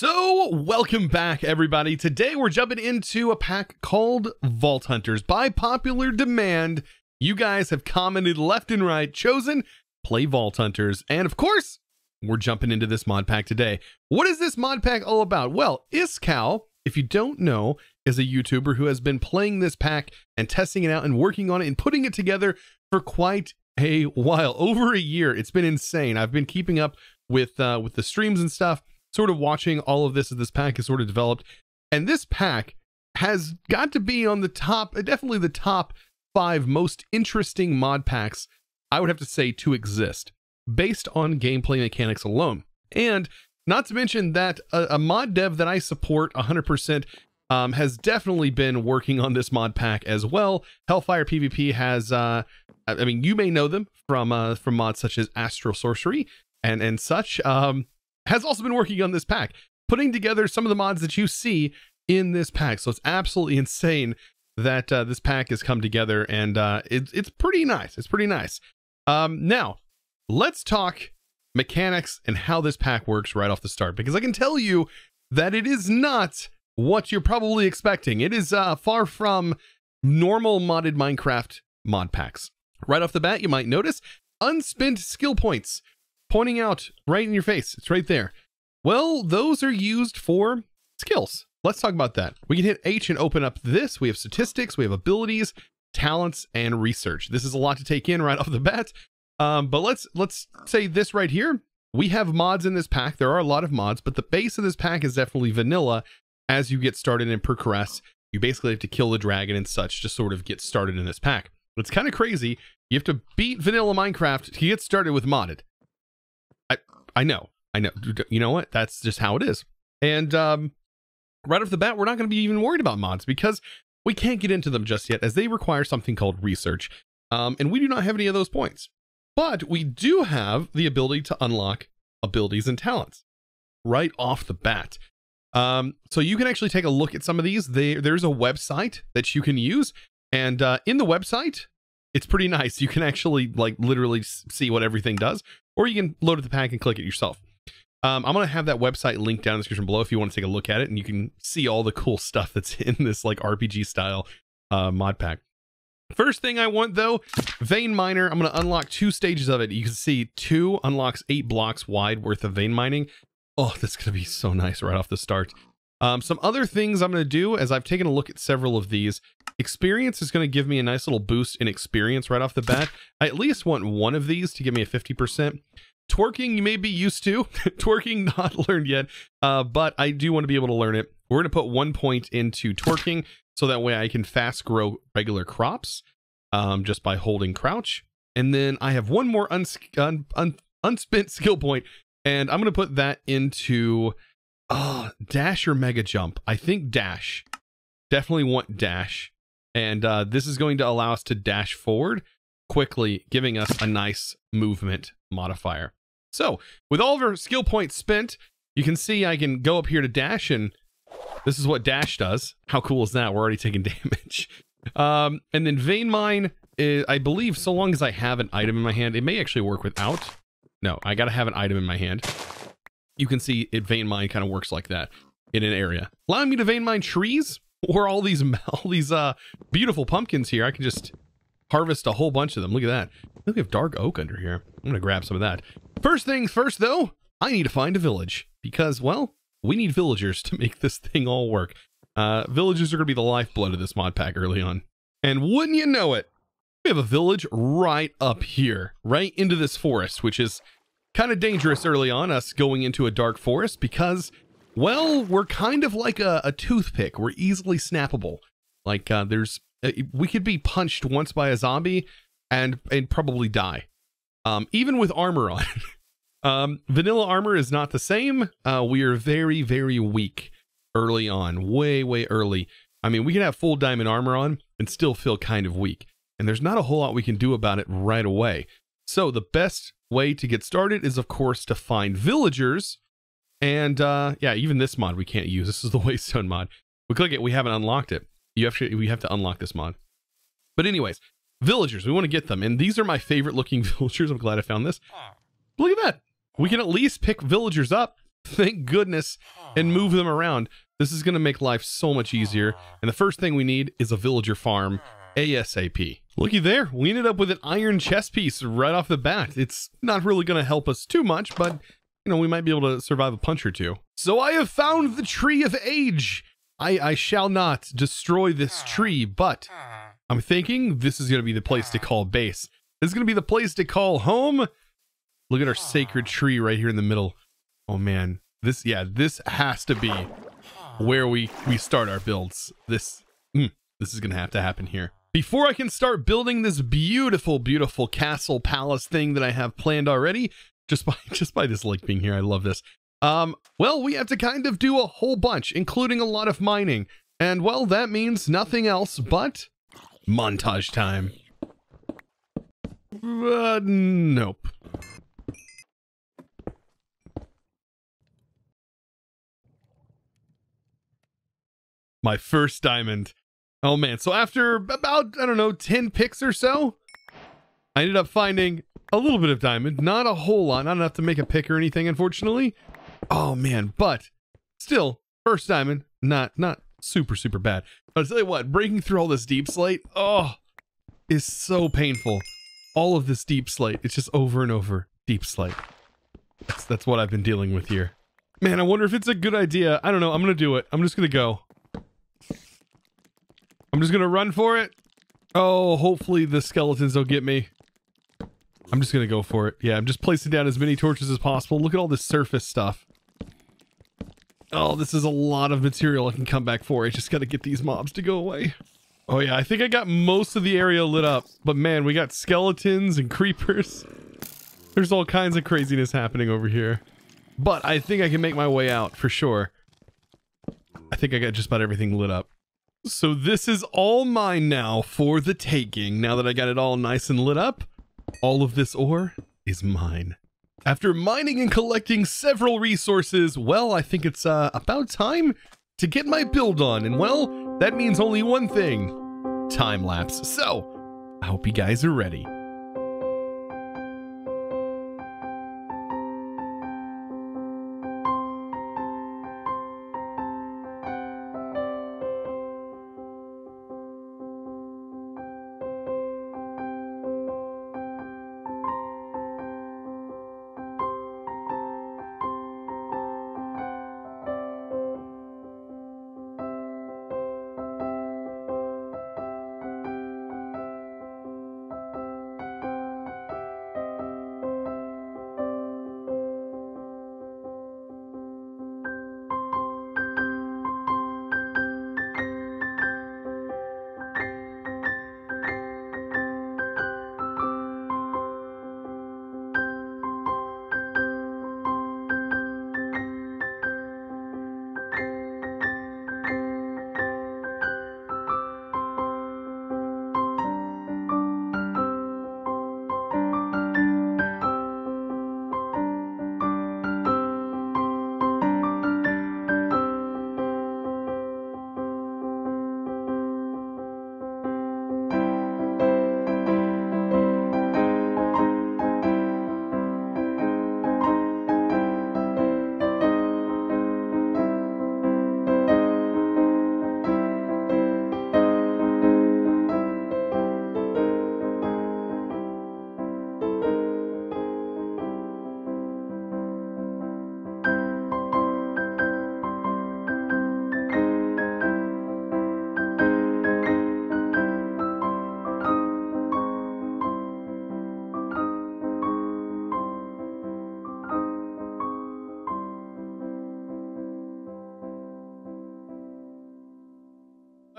So welcome back, everybody. Today we're jumping into a pack called Vault Hunters. By popular demand, you guys have commented left and right, chosen play Vault Hunters, and of course we're jumping into this mod pack today. What is this mod pack all about? Well, Iscal, if you don't know, is a YouTuber who has been playing this pack and testing it out and working on it and putting it together for quite a while, over a year. It's been insane. I've been keeping up with the streams and stuff, sort of watching all of this as this pack is sort of developed. And this pack has got to be on the top, definitely the top 5 most interesting mod packs, I would have to say, to exist based on gameplay mechanics alone. And not to mention that a mod dev that I support 100% has definitely been working on this mod pack as well. Hellfire PvP has, I mean, you may know them from mods such as Astral Sorcery and such, has also been working on this pack, putting together some of the mods that you see in this pack. So it's absolutely insane that this pack has come together, and it's pretty nice. It's pretty nice. Now, let's talk mechanics and how this pack works right off the start, because I can tell you that it is not what you're probably expecting. It is far from normal modded Minecraft mod packs. Right off the bat, you might notice unspent skill points pointing out right in your face. It's right there. Well, those are used for skills. Let's talk about that. We can hit H and open up this. We have statistics, we have abilities, talents, and research. This is a lot to take in right off the bat. But let's say this right here. We have mods in this pack. There are a lot of mods, but the base of this pack is definitely vanilla. As you get started and progress, you basically have to kill the dragon and such to sort of get started in this pack. But it's kind of crazy. You have to beat vanilla Minecraft to get started with modded. I know. You know what? That's just how it is. And right off the bat, we're not going to be even worried about mods because we can't get into them just yet, as they require something called research. And we do not have any of those points. But we do have the ability to unlock abilities and talents right off the bat. So you can actually take a look at some of these. There's a website that you can use, and in the website, it's pretty nice. You can actually like literally see what everything does, or you can load up the pack and click it yourself. I'm going to have that website linked down in the description below if you want to take a look at it, and you can see all the cool stuff that's in this like RPG style mod pack. First thing I want, though, vein miner. I'm going to unlock 2 stages of it. You can see 2 unlocks 8 blocks wide worth of vein mining. Oh, that's going to be so nice right off the start. Some other things I'm going to do, as I've taken a look at several of these, experience is going to give me a nice little boost in experience right off the bat. I at least want one of these to give me a 50%. Twerking, you may be used to. Twerking, not learned yet, but I do want to be able to learn it. We're going to put 1 point into twerking, so that way I can fast grow regular crops just by holding crouch. And then I have 1 more unspent skill point, and I'm going to put that into dash or mega jump. I think dash. Definitely want dash. And this is going to allow us to dash forward quickly, giving us a nice movement modifier. So with all of our skill points spent, you can see I can go up here to dash, and this is what dash does. How cool is that? We're already taking damage. And then vein mine, I believe, so long as I have an item in my hand, it may actually work without. No, I got to have an item in my hand. You can see it, vein mine kind of works like that in an area, allowing me to vein mine trees or all these beautiful pumpkins here. I can just harvest a whole bunch of them. Look at that. I think we have dark oak under here. I'm going to grab some of that. First things first, though, I need to find a village because, well, we need villagers to make this thing all work. Villagers are going to be the lifeblood of this mod pack early on. And wouldn't you know it, we have a village right up here, right into this forest, which is kind of dangerous early on, us going into a dark forest, because, well, we're kind of like a toothpick. We're easily snappable. Like we could be punched once by a zombie and probably die, even with armor on. Vanilla armor is not the same. We are very, very weak early on, way early. I mean, we can have full diamond armor on and still feel kind of weak. And there's not a whole lot we can do about it right away. So the best way to get started is, of course, to find villagers. And yeah, even this mod we can't use. This is the Waystone mod. We click it, we haven't unlocked it. We have to unlock this mod. But anyways, villagers, we want to get them. And these are my favorite looking villagers. I'm glad I found this. Look at that. We can at least pick villagers up, thank goodness, and move them around. This is going to make life so much easier. And the first thing we need is a villager farm ASAP. Looky there, we ended up with an iron chest piece right off the bat. It's not really going to help us too much, but you know, we might be able to survive a punch or two. So I have found the tree of age. I shall not destroy this tree, but I'm thinking this is going to be the place to call base. This is going to be the place to call home. Look at our sacred tree right here in the middle. Oh man, this, yeah, this has to be where we start our builds. This is going to happen here. Before I can start building this beautiful, beautiful castle palace thing that I have planned already, just by this lake being here, I love this. Well, we have to kind of do a whole bunch, including a lot of mining. And well, that means nothing else but montage time. Nope. My first diamond. Oh man, so after about, I don't know, 10 picks or so, I ended up finding a little bit of diamond, not a whole lot, not enough to make a pick or anything, unfortunately. Oh man, but still, first diamond, not super, super bad. But I'll tell you what, breaking through all this deep slate, oh, is so painful. All of this deep slate, it's just over and over, deep slate. That's what I've been dealing with here. Man, I wonder if it's a good idea. I don't know, I'm gonna do it. I'm just gonna go. I'm just gonna run for it. Oh, hopefully the skeletons don't get me. I'm just gonna go for it. Yeah, I'm just placing down as many torches as possible. Look at all this surface stuff. Oh, this is a lot of material I can come back for. I just gotta get these mobs to go away. Oh yeah, I think I got most of the area lit up, but man, we got skeletons and creepers. There's all kinds of craziness happening over here. But I think I can make my way out for sure. I think I got just about everything lit up. So this is all mine now for the taking. Now that I got it all nice and lit up, all of this ore is mine. After mining and collecting several resources, well, I think it's about time to get my build on. And well, that means only one thing, time lapse. So I hope you guys are ready.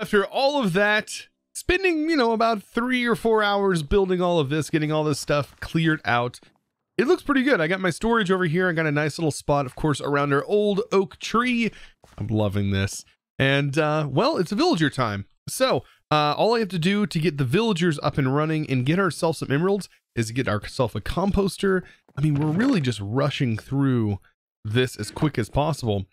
After all of that, spending, you know, about 3 or 4 hours building all of this, getting all this stuff cleared out, it looks pretty good. I got my storage over here. I got a nice little spot, of course, around our old oak tree. I'm loving this. And, well, it's villager time. So, all I have to do to get the villagers up and running and get ourselves some emeralds is get ourselves a composter. I mean, we're really just rushing through this as quick as possible.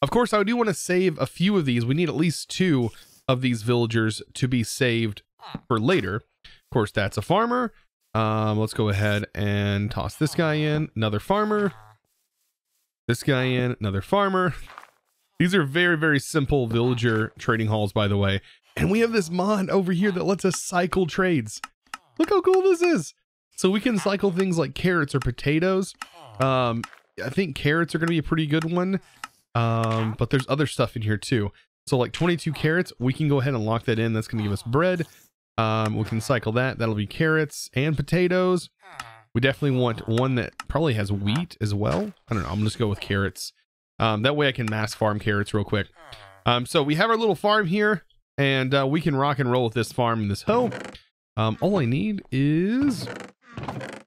Of course, I do want to save a few of these. We need at least 2. Of these villagers to be saved for later. Of course, that's a farmer. Let's go ahead and toss this guy in. Another farmer. this guy in, another farmer. These are very, very simple villager trading halls, by the way. And we have this mod over here that lets us cycle trades. Look how cool this is. So we can cycle things like carrots or potatoes. I think carrots are going to be a pretty good one. But there's other stuff in here too. So like 22 carrots, we can go ahead and lock that in. That's going to give us bread. We can cycle that. That'll be carrots and potatoes. We definitely want one that probably has wheat as well. I don't know. I'm just going to go with carrots. That way I can mass farm carrots real quick. So we have our little farm here, and we can rock and roll with this farm and this hoe. All I need is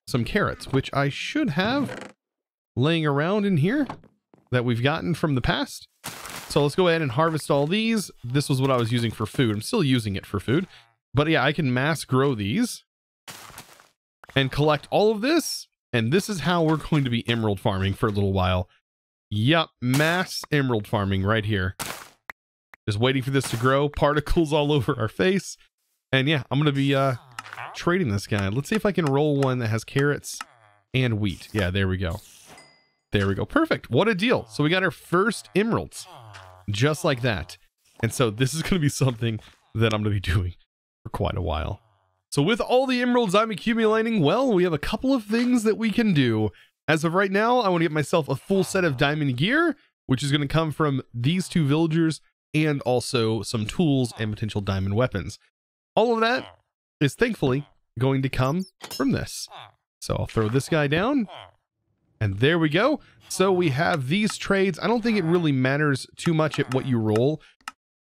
some carrots, which I should have laying around in here that we've gotten from the past. So let's go ahead and harvest all these. This was what I was using for food. I'm still using it for food, but yeah, I can mass grow these and collect all of this. And this is how we're going to be emerald farming for a little while. Yup, mass emerald farming right here. Just waiting for this to grow. Particles all over our face. And yeah, I'm going to be trading this guy. Let's see if I can roll one that has carrots and wheat. Yeah, there we go. There we go. Perfect. What a deal. So we got our first emeralds just like that. And so this is going to be something that I'm going to be doing for quite a while. So with all the emeralds I'm accumulating, well, we have a couple of things that we can do. As of right now, I want to get myself a full set of diamond gear, which is going to come from these two villagers and also some tools and potential diamond weapons. All of that is thankfully going to come from this. So I'll throw this guy down and there we go. So we have these trades. I don't think it really matters too much at what you roll.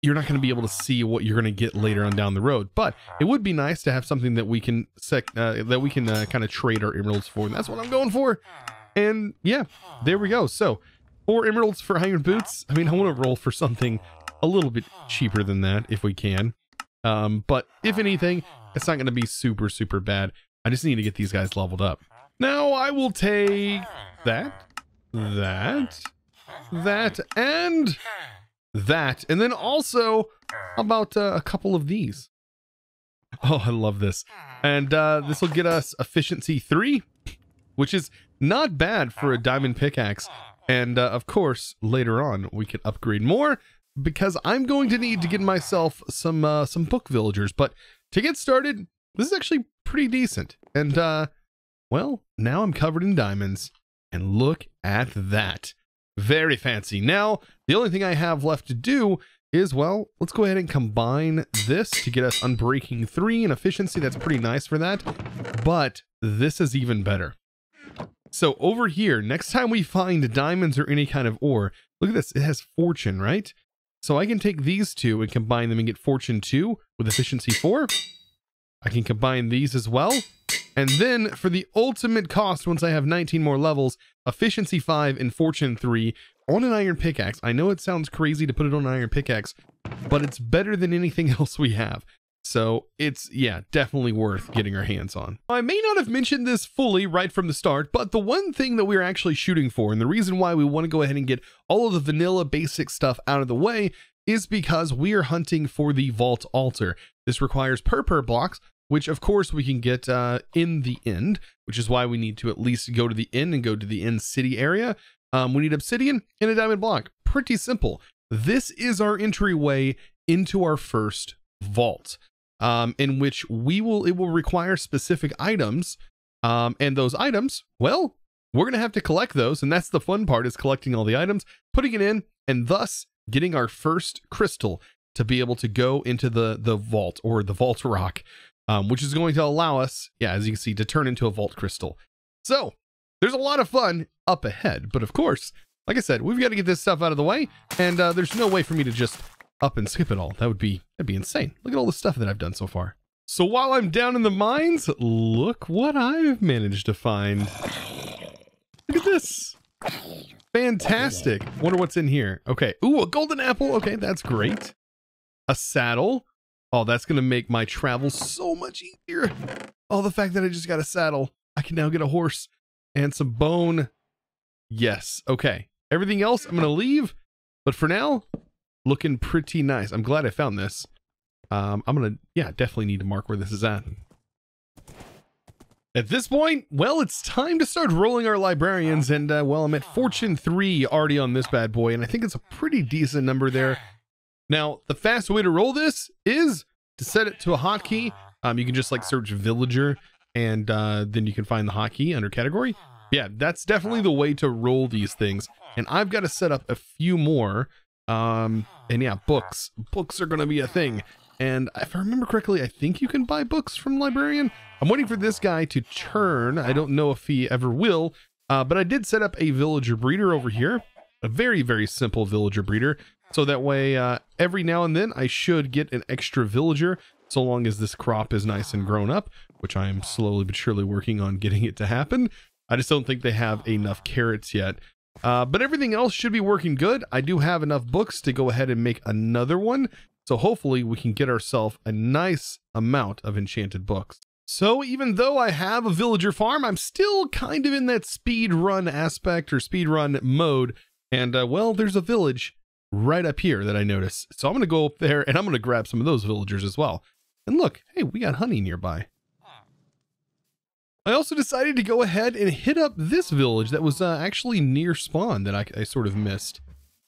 You're not going to be able to see what you're going to get later on down the road, but it would be nice to have something that we can kind of trade our emeralds for. And that's what I'm going for. And yeah, there we go. So 4 emeralds for iron boots. I mean, I want to roll for something a little bit cheaper than that if we can. But if anything, it's not going to be super, super bad. I just need to get these guys leveled up. Now I will take that, and that, and then also about a couple of these. Oh, I love this. And this will get us efficiency 3, which is not bad for a diamond pickaxe. And of course, later on, we can upgrade more because I'm going to need to get myself some book villagers. But to get started, this is actually pretty decent. And well, now I'm covered in diamonds, and look at that. Very fancy. Now, the only thing I have left to do is, well, let's go ahead and combine this to get us Unbreaking 3 and efficiency. That's pretty nice for that, but this is even better. So over here, next time we find diamonds or any kind of ore, look at this. It has fortune, right? So I can take these two and combine them and get fortune 2 with efficiency 4. I can combine these as well. And then for the ultimate cost, once I have 19 more levels, efficiency 5 and fortune 3 on an iron pickaxe. I know it sounds crazy to put it on an iron pickaxe, but it's better than anything else we have. So it's, yeah, definitely worth getting our hands on. I may not have mentioned this fully right from the start, but the one thing that we're actually shooting for, and the reason why we want to go ahead and get all of the vanilla basic stuff out of the way, is because we are hunting for the vault altar. This requires purple blocks, which of course we can get in the end, which is why we need to at least go to the end and go to the end city area. We need obsidian and a diamond block. Pretty simple. This is our entryway into our first vault, in which it will require specific items, and those items, well, we're gonna have to collect those, and that's the fun part, is collecting all the items, putting it in, and thus getting our first crystal to be able to go into the vault, or the vault rock. Which is going to allow us, yeah, as you can see, to turn into a vault crystal. So there's a lot of fun up ahead, but of course, like I said, we've got to get this stuff out of the way, and there's no way for me to just up and skip it all. That'd be insane. Look at all the stuff that I've done so far. So while I'm down in the mines, look what I've managed to find. Look at this. Fantastic. Wonder what's in here. Okay. Ooh, a golden apple. Okay, that's great. A saddle. Oh, that's going to make my travel so much easier. Oh, the fact that I just got a saddle. I can now get a horse and some bone. Yes. Okay. Everything else I'm going to leave. But for now, looking pretty nice. I'm glad I found this. I'm going to, yeah, definitely need to mark where this is at. At this point, well, it's time to start rolling our librarians, and, well, I'm at Fortune 3 already on this bad boy, and I think it's a pretty decent number there. Now, the fast way to roll this is to set it to a hotkey. You can just, like, search Villager, and then you can find the hotkey under Category. Yeah, that's definitely the way to roll these things, and I've got to set up a few more, and yeah, books. Books are going to be a thing. And if I remember correctly, I think you can buy books from Librarian. I'm waiting for this guy to churn. I don't know if he ever will, but I did set up a villager breeder over here. A very, very simple villager breeder. So that way, every now and then, I should get an extra villager, so long as this crop is nice and grown up, which I am slowly but surely working on getting it to happen. I just don't think they have enough carrots yet. But everything else should be working good. I do have enough books to go ahead and make another one. So hopefully we can get ourselves a nice amount of enchanted books. So even though I have a villager farm, I'm still kind of in that speed run aspect or speed run mode. And well, there's a village right up here that I notice. So I'm going to go up there and I'm going to grab some of those villagers as well. And look, hey, we got honey nearby. I also decided to go ahead and hit up this village that was actually near spawn that I sort of missed.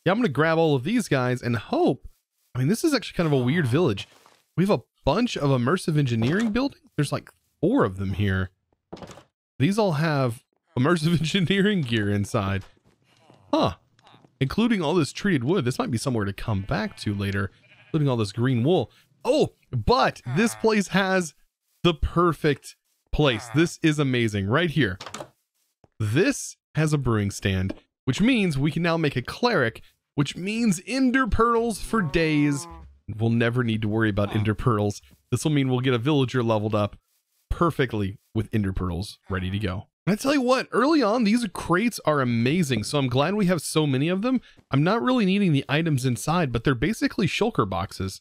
Yeah, I'm going to grab all of these guys and hope. I mean, this is actually kind of a weird village. We have a bunch of immersive engineering buildings. There's like 4 of them here. These all have immersive engineering gear inside. Huh. Including all this treated wood. This might be somewhere to come back to later. Including all this green wool. Oh, but this place has the perfect place. This is amazing. Right here. This has a brewing stand, which means we can now make a cleric, which means ender pearls for days. We'll never need to worry about ender pearls. This will mean we'll get a villager leveled up perfectly with ender pearls ready to go. And I tell you what, early on, these crates are amazing. So I'm glad we have so many of them. I'm not really needing the items inside, but they're basically shulker boxes.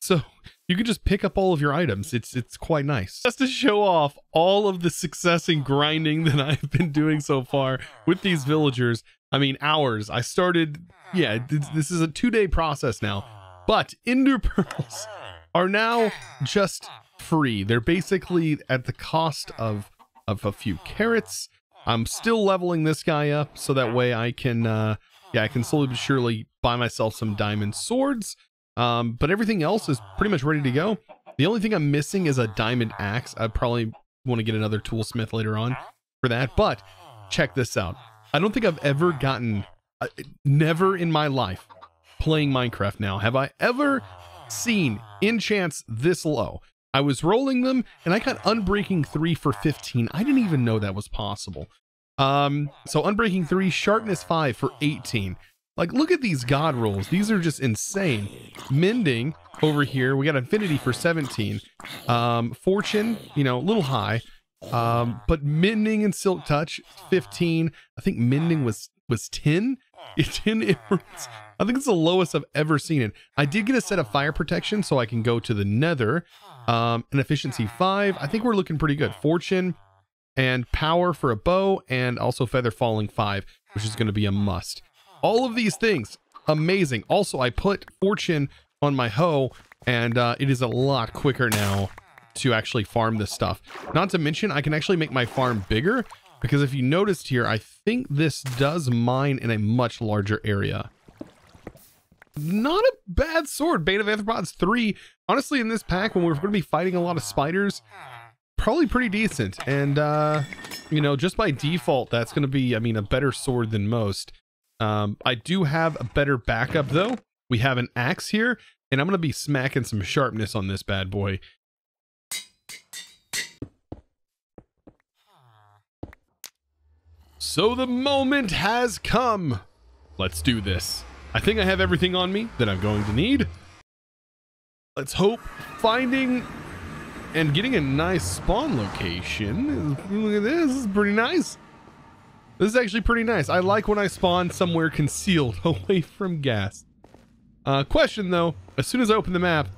So you can just pick up all of your items. It's quite nice. Just to show off all of the success and grinding that I've been doing so far with these villagers. I mean, hours. I started, yeah, this is a 2-day process now, but ender pearls are now just free. They're basically at the cost of a few carrots. I'm still leveling this guy up so that way I can, yeah, I can slowly but surely buy myself some diamond swords. But everything else is pretty much ready to go. The only thing I'm missing is a diamond axe. I probably want to get another toolsmith later on for that, but check this out. I don't think I've ever gotten, never in my life playing Minecraft now, have I ever seen enchants this low. I was rolling them and I got Unbreaking 3 for 15. I didn't even know that was possible. So Unbreaking 3, Sharpness 5 for 18. Like, look at these god rolls. These are just insane. Mending over here. We got Infinity for 17. Fortune, you know, a little high. But Mending and Silk Touch 15. I think Mending was 10. 10 emeralds. I think it's the lowest I've ever seen it. I did get a set of fire protection so I can go to the nether. An efficiency 5. I think we're looking pretty good. Fortune and power for a bow, and also feather falling 5, which is going to be a must. All of these things amazing. Also, I put fortune on my hoe, and it is a lot quicker now to actually farm this stuff. Not to mention, I can actually make my farm bigger, because if you noticed here, I think this does mine in a much larger area. Not a bad sword, Bane of Anthropods 3. Honestly, in this pack, when we're going to be fighting a lot of spiders, probably pretty decent. And, you know, just by default, that's going to be, I mean, a better sword than most. I do have a better backup, though. We have an axe here, and I'm going to be smacking some sharpness on this bad boy. So the moment has come. Let's do this. I think I have everything on me that I'm going to need. Let's hope finding and getting a nice spawn location. Look at this. This is pretty nice. This is actually pretty nice. I like when I spawn somewhere concealed away from gas. Question, though, as soon as I open the map,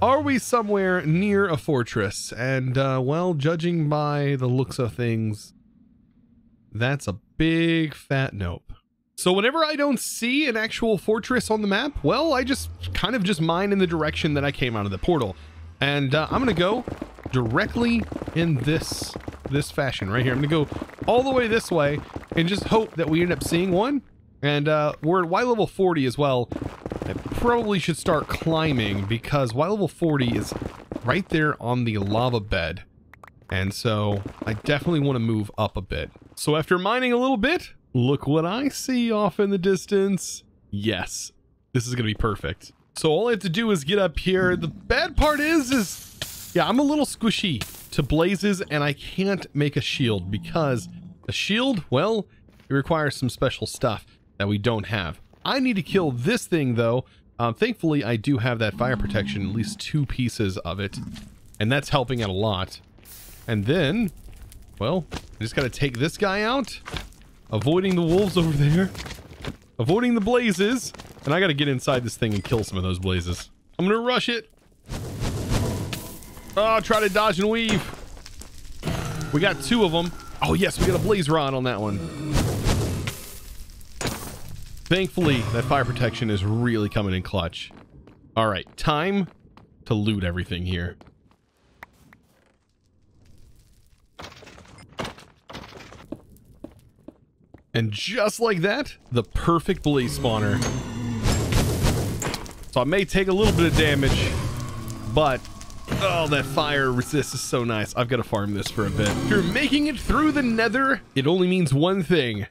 are we somewhere near a fortress? And, well, judging by the looks of things, that's a big fat nope. So whenever I don't see an actual fortress on the map, well, I just kind of just mine in the direction that I came out of the portal. And I'm going to go directly in this fashion right here. I'm gonna go all the way this way and just hope that we end up seeing one. And we're at Y level 40 as well. I probably should start climbing because Y level 40 is right there on the lava bed. And so I definitely want to move up a bit. So after mining a little bit, look what I see off in the distance. Yes, this is going to be perfect. So all I have to do is get up here. The bad part is yeah, I'm a little squishy to blazes and I can't make a shield because a shield, well, it requires some special stuff that we don't have. I need to kill this thing though. Thankfully, I do have that fire protection, at least two pieces of it. And that's helping out a lot. And then, well, I just got to take this guy out, avoiding the wolves over there, avoiding the blazes. And I got to get inside this thing and kill some of those blazes. I'm going to rush it. Oh, try to dodge and weave. We got two of them. Oh, yes, we got a blaze rod on that one. Thankfully, that fire protection is really coming in clutch. All right, time to loot everything here. And just like that, the perfect blaze spawner. So I may take a little bit of damage, but oh, that fire resist is so nice. I've got to farm this for a bit. If you're making it through the nether, it only means one thing.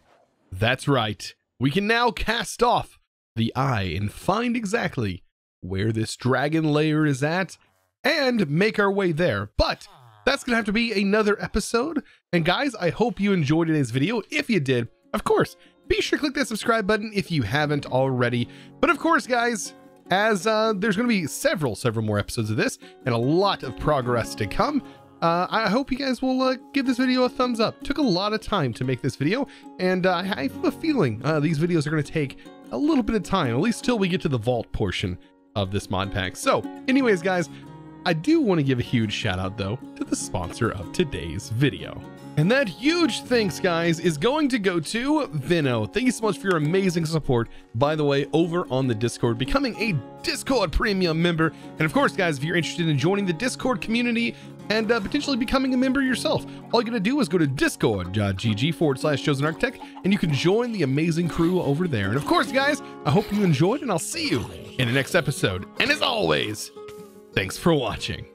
That's right. We can now cast off the eye and find exactly where this dragon lair is at and make our way there. But that's going to have to be another episode. And guys, I hope you enjoyed today's video. If you did, of course, be sure to click that subscribe button if you haven't already. But of course, guys, as there's going to be several more episodes of this and a lot of progress to come. I hope you guys will give this video a thumbs up. Took a lot of time to make this video, and I have a feeling these videos are going to take a little bit of time, at least till we get to the vault portion of this mod pack. So anyways, guys, I do want to give a huge shout out though to the sponsor of today's video. And that huge thanks, guys, is going to go to Vino. Thank you so much for your amazing support, by the way, over on the Discord, becoming a Discord premium member. And of course, guys, if you're interested in joining the Discord community and potentially becoming a member yourself, all you got to do is go to discord.gg/ChosenArchitect, and you can join the amazing crew over there. And of course, guys, I hope you enjoyed, and I'll see you in the next episode. And as always, thanks for watching.